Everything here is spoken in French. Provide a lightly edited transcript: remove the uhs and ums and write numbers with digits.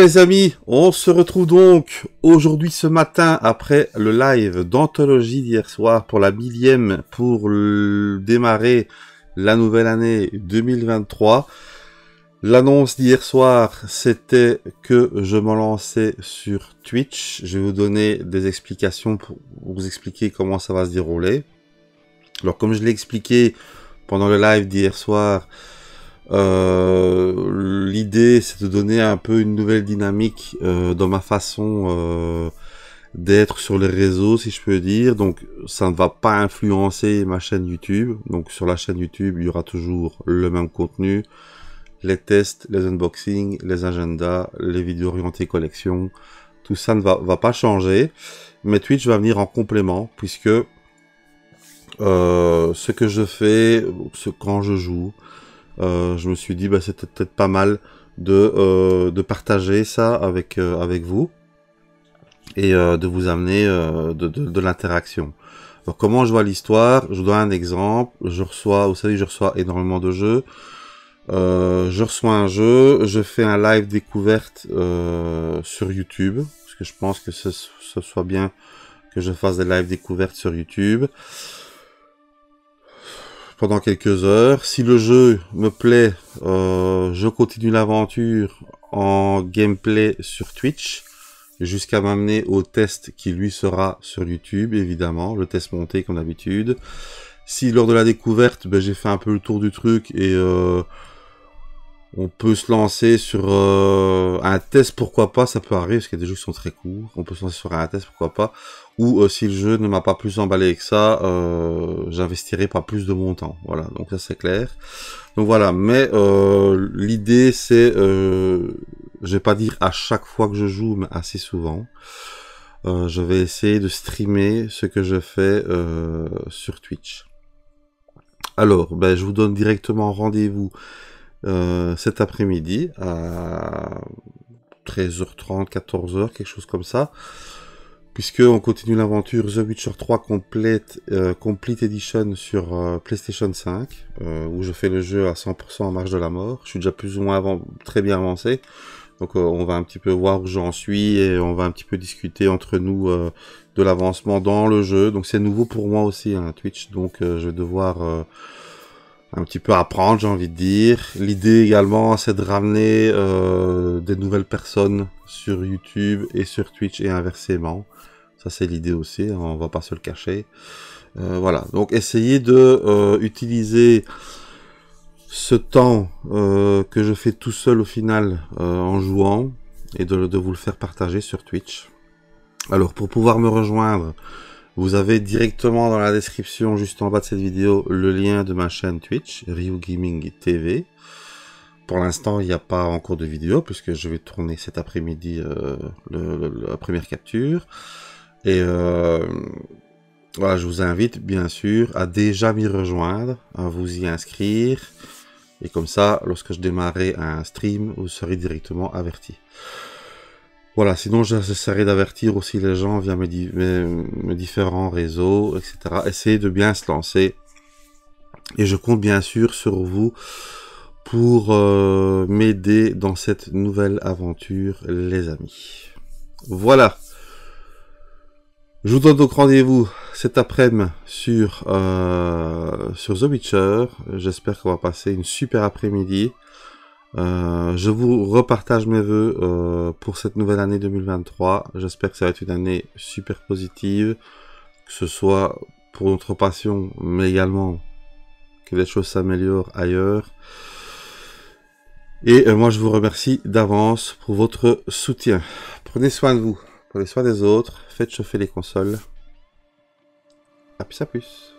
les amis, on se retrouve donc aujourd'hui ce matin après le live d'anthologie d'hier soir pour la 1000e pour démarrer la nouvelle année 2023. L'annonce d'hier soir, c'était que je me lançais sur Twitch. Je vais vous donner des explications pour vous expliquer comment ça va se dérouler. Alors comme je l'ai expliqué pendant le live d'hier soir, l'idée c'est de donner un peu une nouvelle dynamique dans ma façon d'être sur les réseaux, si je peux dire. Donc ça ne va pas influencer ma chaîne YouTube. Donc sur la chaîne YouTube, il y aura toujours le même contenu, les tests, les unboxings, les agendas, les vidéos orientées collection. Tout ça ne va pas changer, mais Twitch va venir en complément, puisque ce que je fais quand je joue, je me suis dit, bah, c'était peut-être pas mal de partager ça avec, avec vous et de vous amener de l'interaction. Alors, comment je vois l'histoire? Je vous donne un exemple. Je reçois, vous savez, je reçois énormément de jeux. Je reçois un jeu, je fais un live découverte sur YouTube, parce que je pense que ce soit bien que je fasse des lives découvertes sur YouTube. Pendant quelques heures, si le jeu me plaît, je continue l'aventure en gameplay sur Twitch jusqu'à m'amener au test qui lui sera sur YouTube, évidemment, le test monté comme d'habitude. Si lors de la découverte, ben, j'ai fait un peu le tour du truc et on peut se lancer sur un test, pourquoi pas, ça peut arriver parce qu'il y a des jeux qui sont très courts, on peut se lancer sur un test, pourquoi pas, ou si le jeu ne m'a pas plus emballé que ça, j'investirai pas plus de mon temps, voilà, donc ça c'est clair. Donc voilà, mais l'idée c'est, je vais pas dire à chaque fois que je joue, mais assez souvent, je vais essayer de streamer ce que je fais sur Twitch. Alors, ben, je vous donne directement rendez-vous cet après-midi à 13h30, 14h, quelque chose comme ça, puisque on continue l'aventure The Witcher 3 Complete Edition sur PlayStation 5, où je fais le jeu à 100% en marge de la mort. Je suis déjà plus ou moins très bien avancé, donc on va un petit peu voir où j'en suis et on va un petit peu discuter entre nous de l'avancement dans le jeu. Donc c'est nouveau pour moi aussi, hein, Twitch, donc je vais devoir un petit peu apprendre, j'ai envie de dire. L'idée également, c'est de ramener des nouvelles personnes sur YouTube et sur Twitch et inversement. Ça, c'est l'idée aussi, hein, on va pas se le cacher. Voilà, donc essayez de utiliser ce temps que je fais tout seul au final en jouant et de vous le faire partager sur Twitch. Alors, pour pouvoir me rejoindre, vous avez directement dans la description, juste en bas de cette vidéo, le lien de ma chaîne Twitch, RyuGaming TV. Pour l'instant, il n'y a pas encore de vidéo, puisque je vais tourner cet après-midi la première capture. Et voilà, je vous invite, bien sûr, à déjà m'y rejoindre, à vous y inscrire. Et comme ça, lorsque je démarrerai un stream, vous serez directement averti. Voilà, sinon j'essaierai d'avertir aussi les gens via mes différents réseaux, etc. Essayez de bien se lancer. Et je compte bien sûr sur vous pour m'aider dans cette nouvelle aventure, les amis. Voilà. Je vous donne donc rendez-vous cet après-midi sur The Witcher. J'espère qu'on va passer une super après-midi. Je vous repartage mes vœux pour cette nouvelle année 2023. J'espère que ça va être une année super positive, que ce soit pour notre passion, mais également que les choses s'améliorent ailleurs. Et moi, je vous remercie d'avance pour votre soutien. Prenez soin de vous, prenez soin des autres, faites chauffer les consoles. À plus, à plus.